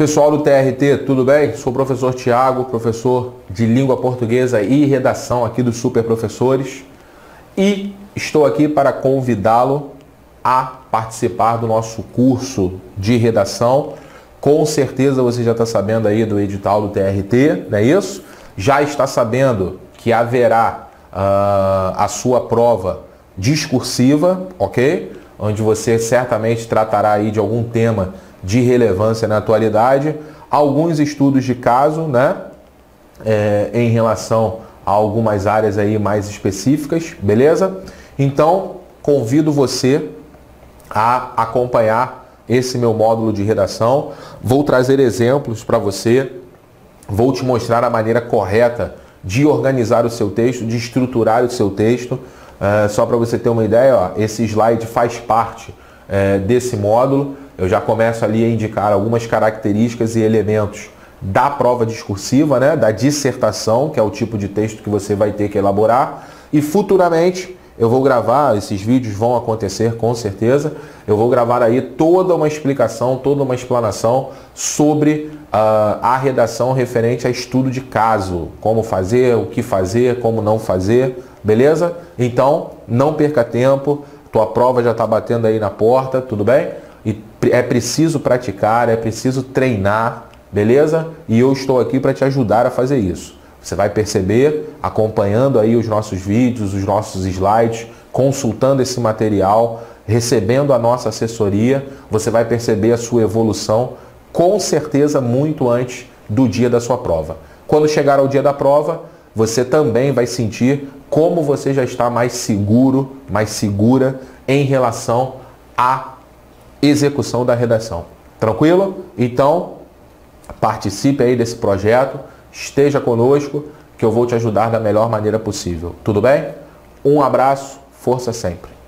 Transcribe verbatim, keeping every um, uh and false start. Pessoal do T R T, tudo bem? Sou o professor Tiago, professor de Língua Portuguesa e Redação aqui dos Super Professores, e estou aqui para convidá-lo a participar do nosso curso de redação. Com certeza você já está sabendo aí do edital do T R T, não é isso? Já está sabendo que haverá uh, a sua prova discursiva, ok? Onde você certamente tratará aí de algum tema de relevância na atualidade, alguns estudos de caso, né, é, em relação a algumas áreas aí mais específicas, beleza? Então, convido você a acompanhar esse meu módulo de redação. Vou trazer exemplos para você, vou te mostrar a maneira correta de organizar o seu texto, de estruturar o seu texto. É, só para você ter uma ideia, ó, esse slide faz parte é, desse módulo. Eu já começo ali a indicar algumas características e elementos da prova discursiva, né, da dissertação, que é o tipo de texto que você vai ter que elaborar. E futuramente eu vou gravar, esses vídeos vão acontecer com certeza, eu vou gravar aí toda uma explicação, toda uma explanação sobre uh, a redação referente a estudo de caso. Como fazer, o que fazer, como não fazer, beleza? Então, não perca tempo, tua prova já está batendo aí na porta, tudo bem? E é preciso praticar, é preciso treinar, beleza? E eu estou aqui para te ajudar a fazer isso. Você vai perceber, acompanhando aí os nossos vídeos, os nossos slides, consultando esse material, recebendo a nossa assessoria, você vai perceber a sua evolução, com certeza, muito antes do dia da sua prova. Quando chegar ao dia da prova, você também vai sentir como você já está mais seguro, mais segura em relação a execução da redação. Tranquilo? Então, participe aí desse projeto, esteja conosco, que eu vou te ajudar da melhor maneira possível. Tudo bem? Um abraço, força sempre!